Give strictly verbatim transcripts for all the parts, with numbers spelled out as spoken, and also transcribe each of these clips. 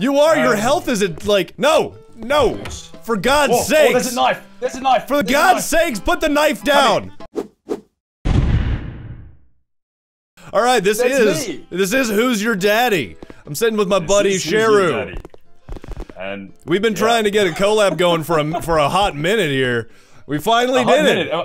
You are. Your health is it like no, no. For God's oh, sakes! Oh, there's a knife. There's a knife. For there's God's sakes, put the knife down. All right, this that's is me. This is Who's Your Daddy? I'm sitting with my this buddy Cheru. And we've been yeah. trying to get a collab going for a for a hot minute here. We finally did minute. it. Uh,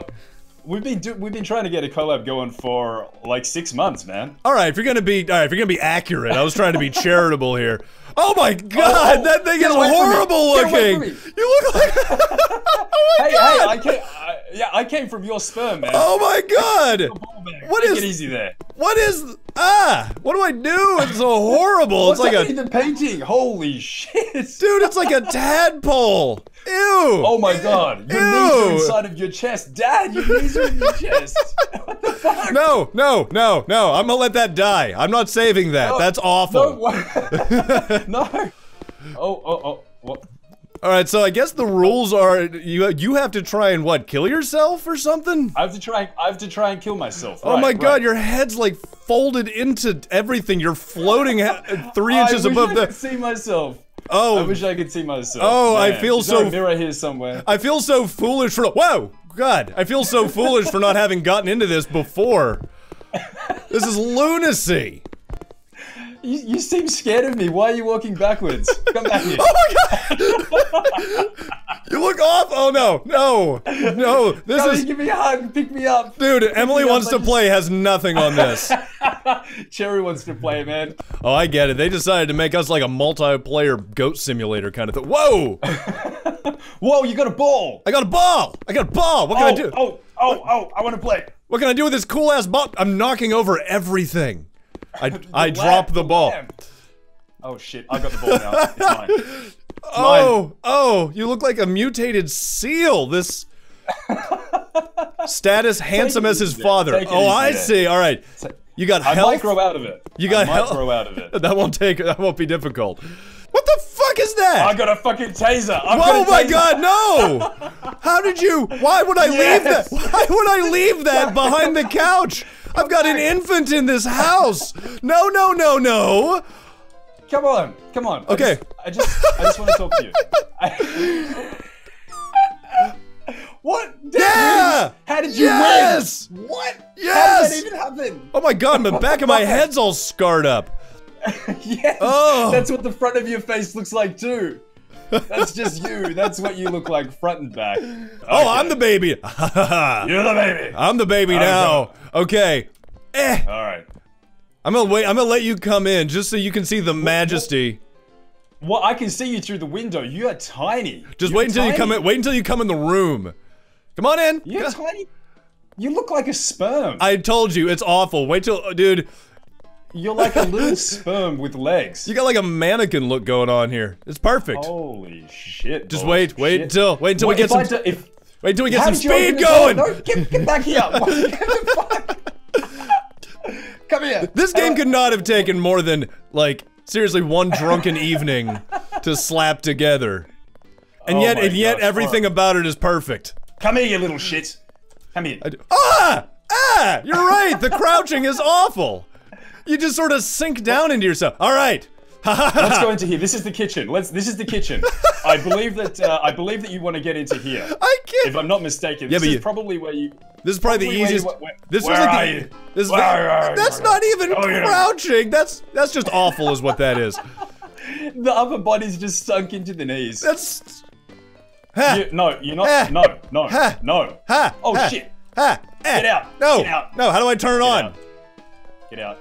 We've been do we've been trying to get a collab going for like six months, man. All right, if you're gonna be all right, if you're gonna be accurate, I was trying to be charitable here. Oh my God, oh, that thing is horrible looking. You look like oh my hey, God. Hey, I came, I, yeah, I came from your sperm, man. Oh my God. What Take is it easy there? What is ah? What do I do? It's so horrible. What's it's like a the painting. Holy shit, dude! It's like a tadpole. Ew! Oh my God! Your Ew. knees are inside of your chest, Dad. Your knees are in your chest. What the fuck? No, no, no, no! I'm gonna let that die. I'm not saving that. No, that's awful. No. no. Oh, oh, oh. What? All right. So I guess the rules are you you have to try and what? Kill yourself or something? I have to try. I have to try and kill myself. Oh right, my God! Right. Your head's like folded into everything. You're floating three inches I wish above I the. Could see myself. Oh, I wish I could see myself. Oh, man. I feel Is so. There's a mirror here somewhere. I feel so foolish for. Whoa, God! I feel so foolish for not having gotten into this before. This is lunacy. You, you seem scared of me. Why are you walking backwards? Come back here. Oh my God! You look off. Oh no, no, no! This Come is. Here, give me a hug. Pick me up, dude. Pick Emily wants up, to like... play. Has nothing on this. Cheru wants to play, man. Oh, I get it. They decided to make us like a multiplayer goat simulator kind of thing. Whoa! Whoa! You got a ball. I got a ball. I got a ball. What can oh, I do? Oh, oh, oh! I want to play. What can I do with this cool ass ball? I'm knocking over everything. I, I dropped the ball. Oh shit, I got the ball now. It's mine. It's oh, mine. oh, you look like a mutated seal. This status handsome as his father. Oh, I there. see. All right. You got health. I might grow out of it. You got health. I might grow out of it. That won't take that won't be difficult. What the fuck is that? I got a fucking taser. I've oh got a my taser. God, no! How did you? Why would I yes. leave that? Why would I leave that behind the couch? I've got an infant in this house. No, no, no, no. Come on, come on. Okay. I just, I just, I just want to talk to you. I... What? Yeah! How did you yes! win? What? Yes! How did that even happen? Oh my God, my back of my head's all scarred up. Yes, oh. That's what the front of your face looks like too. That's just you. That's what you look like front and back. Okay. Oh, I'm the baby. You're the baby. I'm the baby I'm now. Going. Okay. Eh. All right. I'm gonna wait. I'm gonna let you come in just so you can see the majesty. Well, I can see you through the window. You are tiny. Just You're wait until tiny. you come in. Wait until you come in the room. Come on in. You're tiny. You look like a sperm. I told you, it's awful. Wait till, dude. You're like a little sperm with legs. You got like a mannequin look going on here. It's perfect. Holy shit! Just wait, wait shit. until, wait until wait, we get some. Do, if, wait until we get some speed going. No, get, get back here! What the fuck? Come here. This game uh, could not have taken more than like seriously one drunken evening to slap together, and oh yet, and yet, gosh, everything right. about it is perfect. Come here, you little shit. Come here. Ah, ah! You're right. The crouching is awful. You just sort of sink down into yourself. All right. Let's go into here. This is the kitchen. Let's. This is the kitchen. I believe that. Uh, I believe that you want to get into here. I can't. If I'm not mistaken, yeah, this but is you, probably where you. This is probably, probably the easiest. Where, where, this where was like are the, you? This where are you? That's not even oh, yeah. crouching. That's that's just awful, is what that is. The upper body's just sunk into the knees. That's. Ha. You, no, you're not. Ha. No, no, ha. no. Ha. Oh ha. shit. Ha. Get out. No. Get out. No. How do I turn it on? Out. Get out.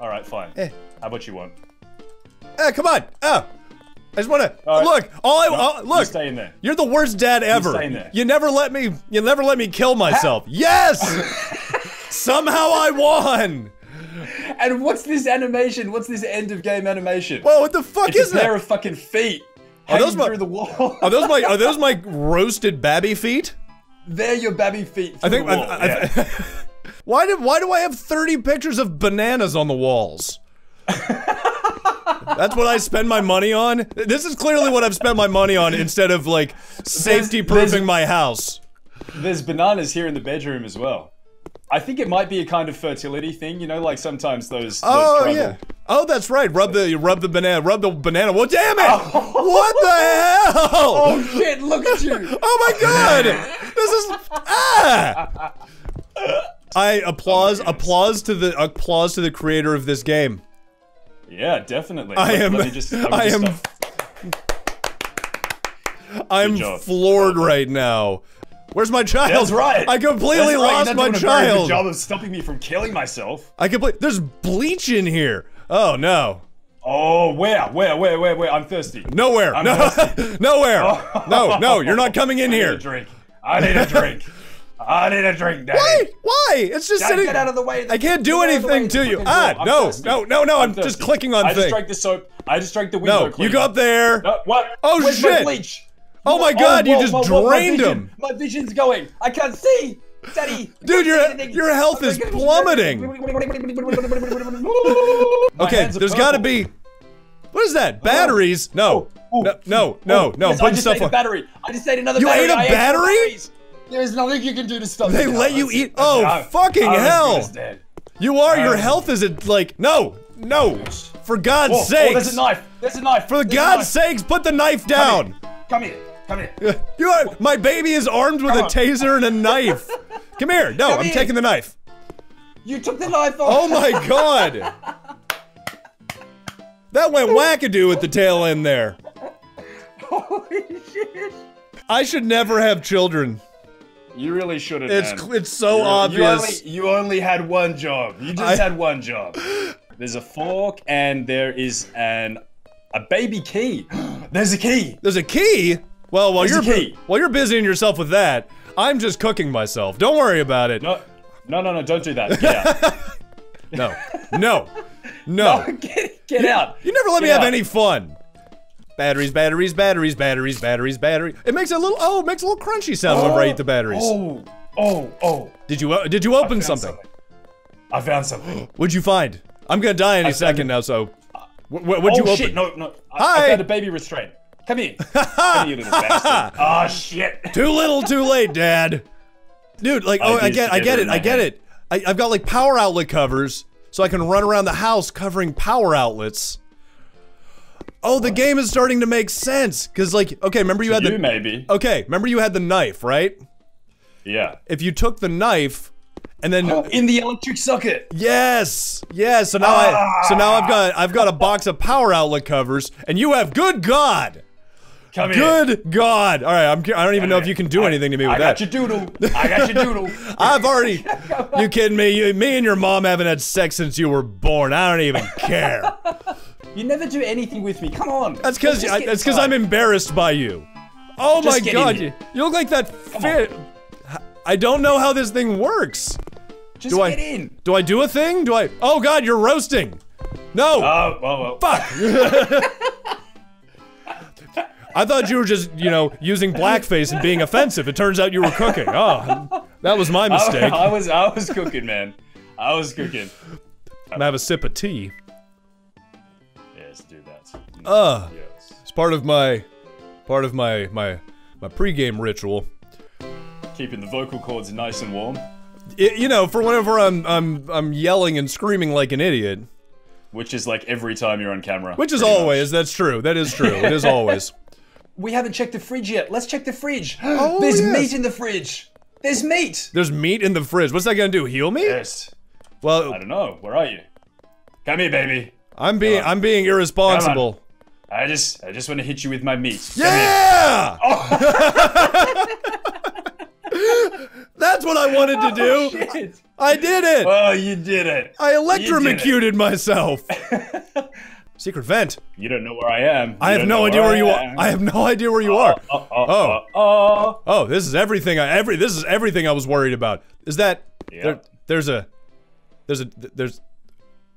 All right, fine. Eh. How about you won't? Eh, come on. Oh, I just wanna all right. look. All I no, oh, look. You stay in there. You're the worst dad ever. You, stay in there. you never let me. You never let me kill myself. How? Yes. Somehow I won. And what's this animation? What's this end of game animation? Whoa, what the fuck it's is that? It's a pair of fucking feet hanging through the wall. Are those my? Are those my roasted babby feet? They're your babby feet. I think. The wall. I, I, yeah. I, Why did why do I have thirty pictures of bananas on the walls? That's what I spend my money on. This is clearly what I've spent my money on instead of like safety proofing my house. There's bananas here in the bedroom as well. I think it might be a kind of fertility thing, you know, like sometimes those. those oh travel. yeah. Oh, that's right. Rub the rub the banana. Rub the banana. Well, damn it! Oh. What the hell? Oh shit! Look at you! Oh my god! This is ah! I applause oh applause to the applause to the creator of this game. Yeah, definitely. I let, am. Let me just, let me I just am. Stop. I'm floored right now. Where's my child? That's right. I completely right. lost my child. A good job of stopping me from killing myself. I completely. There's bleach in here. Oh no. Oh where? Where? Where? Where? Where? I'm thirsty. Nowhere. I'm no. Thirsty. Nowhere. Oh. No. No. You're not coming in I here. Need a drink. I need a drink. I need a drink, Daddy. Why? Why? It's just Dad, sitting. Get out of the way. I can't do anything to you. Ah, no, thirsty. no, no, no. I'm, I'm just clicking on things. I just things. drank the soap. I just drank the window. No, cleaner. you go up there. No, what? Oh Where's shit! My oh my God! Oh, whoa, you just whoa, whoa, drained whoa, my him. My vision's going. I can't see, Daddy. Dude, your your health is plummeting. Okay, there's got to be. What is that? Batteries? No, oh, no, no, no, no. Yes, I just ate a battery. I just ate another. You battery. ate a battery? There's nothing you can do to stop They let you eat- Oh, I, fucking I hell! You are, your health is at like- No! No! For God's oh, sakes! Oh, there's a knife! There's a knife! For there's God's sakes, put the knife down! Come here! Come here! Come here. You are- My baby is armed with Come a on. taser and a knife! Come here! No, Come I'm here. taking the knife! You took the knife off! Oh my god! That went wackadoo at the tail end there! Holy shit! I should never have children. You really shouldn't. It's man. it's so You're, obvious. You only, you only had one job. You just I, had one job. There's a fork and there is an a baby key. There's a key. There's a key. Well, while There's you're key. while you're busying yourself with that, I'm just cooking myself. Don't worry about it. No, no, no, no don't do that. Get out. no, no, no. no get get you, out. You never let get me out. have any fun. Batteries, batteries, batteries, batteries, batteries, batteries. It makes a little oh, it makes a little crunchy sound oh, when I eat the batteries. Oh, oh, oh. Did you uh, did you open I something? something? I found something. What'd you find? I'm gonna die any second now, so. What what'd oh, you open? Oh shit! No, no. I, I found a baby restraint. Come here. Come here, little bastard. Oh shit! Too little, too late, Dad. Dude, like oh, I, I get, I get it, I get it. I, I've got like power outlet covers, so I can run around the house covering power outlets. Oh, the game is starting to make sense, cause like, okay, remember you had the- you maybe. Okay, remember you had the knife, right? Yeah. If you took the knife, and then- oh, in the electric socket! Yes! Yes, so now ah. I- so now I've got- I've got a box of power outlet covers, and you have- good god! Come here. Good god! Alright, I'm- I don't even Come know here. if you can do I, anything to me with that. I got your doodle! I got your doodle! I've already- You kidding me? You, me and your mom haven't had sex since you were born, I don't even care. You never do anything with me. Come on. That's because that's because I'm embarrassed by you. Oh just my god, you, you look like that. Fit. I don't know how this thing works. Just do get I, in. Do I do a thing? Do I? Oh god, you're roasting. No. Oh, oh, oh. Fuck. I thought you were just you know using blackface and being offensive. It turns out you were cooking. Oh, that was my mistake. I, I was I was cooking, man. I was cooking. I'm gonna have a sip of tea. Do that. No. Uh, yes. It's part of my, part of my my my pregame ritual. Keeping the vocal cords nice and warm. It, you know, for whenever I'm I'm I'm yelling and screaming like an idiot. Which is like every time you're on camera. Which is always. Much. That's true. That is true. It is always. We haven't checked the fridge yet. Let's check the fridge. Oh, There's yes. meat in the fridge. There's meat. There's meat in the fridge. What's that gonna do? Heal me? Yes. Well, I don't know. Where are you? Come here, baby. I'm being I'm being irresponsible. I just I just want to hit you with my meat. Yeah! Oh. That's what I wanted to do. Oh, shit. I did it. Well, you did it. I electrocuted myself. Secret vent. You don't know where I am. You I have no idea where, where you are. I have no idea where you oh, are. Oh oh, oh. oh oh oh. This is everything. I every this is everything I was worried about. Is that yep. there, there's a there's a there's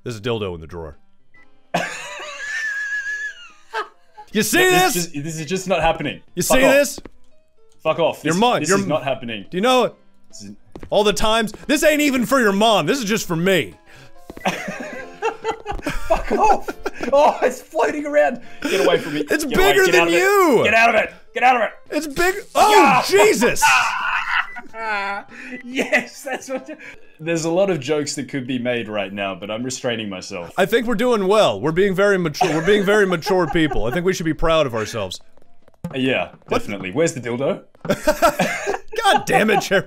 there's a dildo in the drawer. You see no, this? This? Just, this is just not happening. You Fuck see off. this? Fuck off. This, your mom, this your, is not happening. Do you know it? All the times? This ain't even for your mom. This is just for me. Fuck off. Oh, it's floating around. Get away from me. It's Get bigger than you. It. Get out of it. Get out of it. It's big. Oh, yeah. Jesus. Yes, that's what. there's a lot of jokes that could be made right now, but I'm restraining myself. I think we're doing well. We're being very mature. We're being very mature people. I think we should be proud of ourselves. Yeah, definitely. What? Where's the dildo? God damn it, Cheru.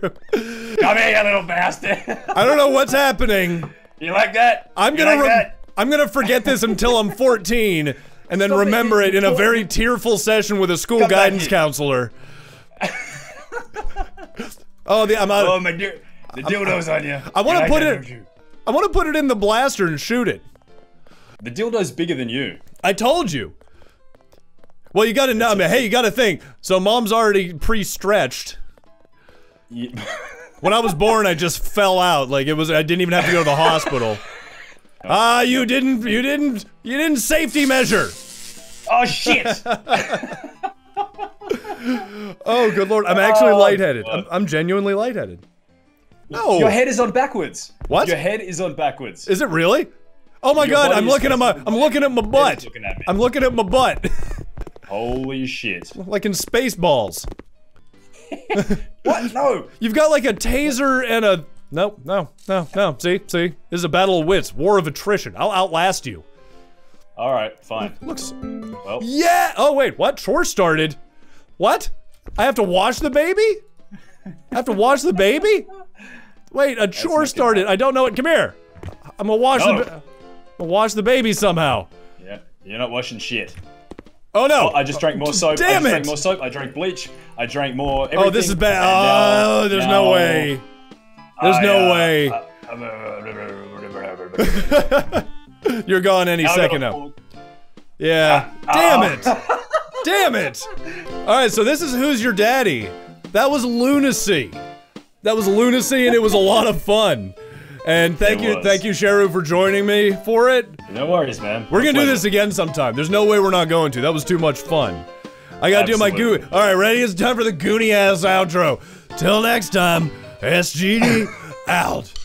Come here, you little bastard. I don't know what's happening. You like that? I'm gonna like that? I'm gonna forget this until I'm fourteen, and then Something remember it in a very tearful session with a school Come guidance counselor. Oh, the I'm out. Oh my dear, the dildo's on you. I want to put it. I want to put it in the blaster and shoot it. The dildo's bigger than you. I told you. Well, you gotta know. I mean, hey, you gotta think. So mom's already pre-stretched. Yeah. When I was born, I just fell out. Like it was. I didn't even have to go to the hospital. Ah, uh, you didn't. You didn't. You didn't safety measure. Oh shit. Oh good lord, I'm actually oh, lightheaded. I'm, I'm genuinely lightheaded. No, your head is on backwards. What? Your head is on backwards. Is it really? Oh my your god, I'm looking at my, I'm looking at my butt. Looking at I'm looking at my butt. Holy shit! Like in Spaceballs. What? No. You've got like a taser and a no, no, no, no. See, see, this is a battle of wits, war of attrition. I'll outlast you. All right, fine. Looks. Well. Yeah. Oh wait, what? Chore started. What? I have to wash the baby? I have to wash the baby? Wait, a chore started. I don't know it. Come here. I'm gonna wash no. the. I'm gonna wash the baby somehow. Yeah, you're not washing shit. Oh no! Oh, I just drank more soap. Damn I just it! Drank more soap. I drank bleach. I drank more. Everything. Oh, this is bad. Now, oh, there's now, no way. There's I, no uh, way. I, I'm, uh, you're gone any now second now. Yeah. Uh, Damn uh, it! Damn it! Alright, so this is Who's Your Daddy? That was lunacy. That was lunacy and it was a lot of fun. And thank you, thank you Cheru for joining me for it. No worries, man. We're gonna do this again sometime. There's no way we're not going to. That was too much fun. I gotta do my goo- Alright, ready? It's time for the goony ass outro. Till next time, S G D out.